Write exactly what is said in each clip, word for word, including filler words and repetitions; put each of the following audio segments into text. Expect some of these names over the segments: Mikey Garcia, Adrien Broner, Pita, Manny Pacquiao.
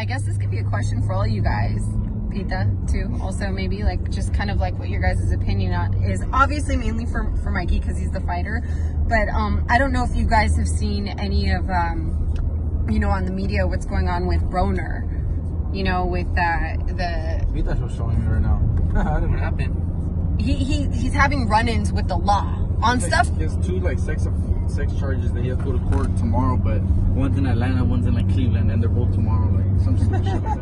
I guess this could be a question for all you guys, Pita too, also maybe, like, just kind of like what your guys' opinion on is, obviously mainly for, for Mikey because he's the fighter, but um, I don't know if you guys have seen any of, um, you know, on the media what's going on with Broner, you know, with uh, the... Pita's was showing me right now. What happened? He, he, he's having run-ins with the law on like, stuff. There's two like sex of sex charges that he has to go to court tomorrow, but one's in Atlanta, one's in like Cleveland, and they're both tomorrow, like some shit like that.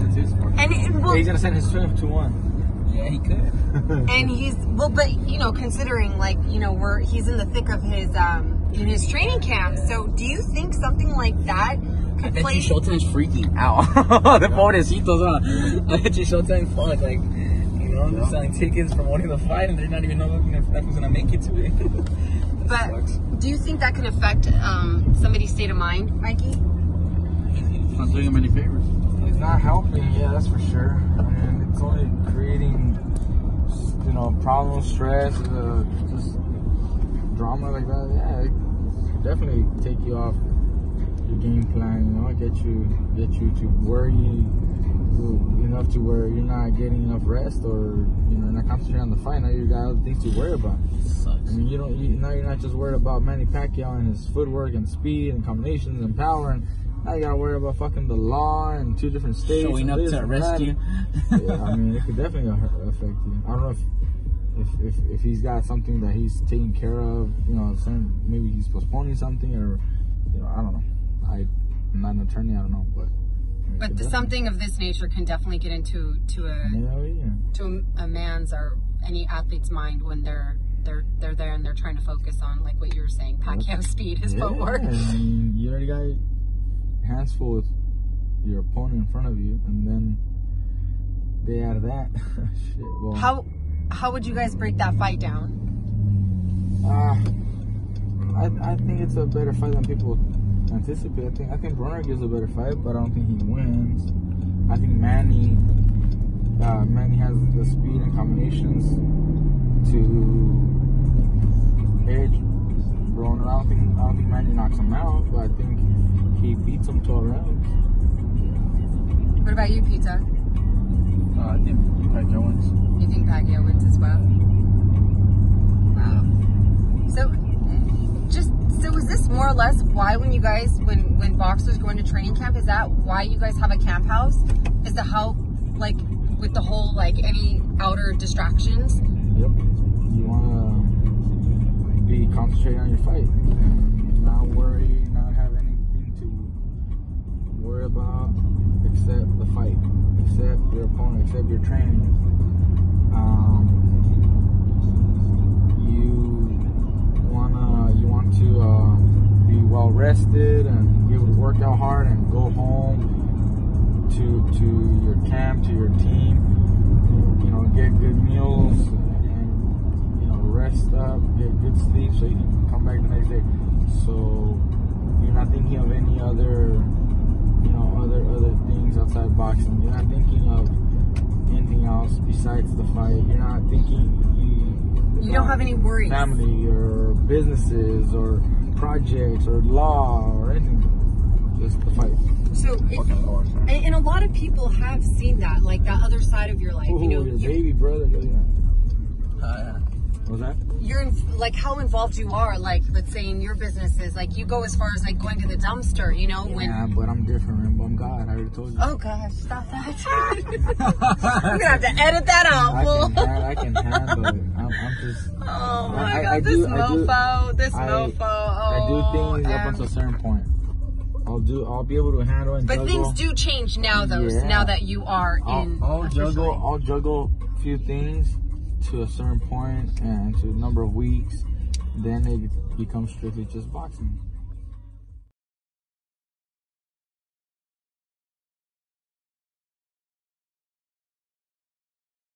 That's his fault. And it, well, yeah, he's gonna send his Swift to one. Yeah, he could. And he's well, but you know, considering like you know we're he's in the thick of his um in his training camp. Yeah. So do you think something like that? I bet you Showtime's freaking out. The pobrecitos, huh? I bet you Showtime fuck, like, you know, they're selling tickets, promoting the fight, and they're not even knowing if that was gonna make it to it. But sucks. Do you think that can affect um, somebody's state of mind, Mikey? It's not doing him any favors. It's not helping, yeah, that's for sure. And it's only creating, you know, problems, stress, uh, just drama like that. Yeah, it could definitely take you off your game plan, you know, get you get you to worry enough to where you're not getting enough rest, or you know, not concentrating on the fight. Now you got other things to worry about. Sucks. I mean, you don't you, now you're not just worried about Manny Pacquiao and his footwork and speed and combinations and power, and now you gotta worry about fucking the law in two different states. Showing up to arrest you. Yeah, I mean, it could definitely affect you. I don't know if. If, if, if he's got something that he's taking care of, you know, certain, maybe he's postponing something, or, you know, I don't know. I, I'm not an attorney, I don't know, but... But the, something of this nature can definitely get into to a yeah, yeah. to a, a man's or any athlete's mind when they're they're they're there and they're trying to focus on, like what you were saying, Pacquiao's speed, his footwork. Yeah, I mean, you already got hands full with your opponent in front of you, and then they add that. Shit, well... How... How would you guys break that fight down? Uh, I, I think it's a better fight than people anticipate. I think I think Broner gives a better fight, but I don't think he wins. I think Manny uh, Manny has the speed and combinations to edge Broner. I don't think I don't think Manny knocks him out, but I think he beats him to a round. What about you, Pita? Uh, I think Pacquiao wins. You think Pacquiao wins as well? Wow. So, just, so is this more or less why when you guys, when, when boxers go into training camp, is that why you guys have a camp house? Is to help, like, with the whole, like, any outer distractions? Yep. You want to be concentrated on your fight. And not worry, not have anything to worry about except the fight. Except your opponent, except your training. Um, you wanna, you want to uh, be well rested and be able to work out hard and go home to to your camp, to your team. You know, get good meals and you know rest up, get good sleep so you can come back the next day. So you're not thinking of any other. You know, other other things outside boxing. You're not thinking of anything else besides the fight. You're not thinking you you don't have any worries, family or businesses or projects or law or anything. Just the fight. So, it, and, and a lot of people have seen that, like that other side of your life. Ooh, you know, your baby brother. Look at that. Uh, What was that? You're in, like how involved you are, like let's say in your businesses, like you go as far as like going to the dumpster, you know. Yeah, when... Yeah, but I'm different. Remember, I'm God. I already told you. Oh gosh, stop that! We're gonna have to edit that out. I can, I can handle it. I'm, I'm just. Oh my I, God! I, I this do, mofo. Do, this I, mofo. Oh, I do things and... up until a certain point. I'll do. I'll be able to handle it. But juggle. Things do change now, though. Yeah. Now that you are I'll, in. I'll juggle. I'll juggle a few things. To a certain point and to a number of weeks, then it becomes strictly just boxing.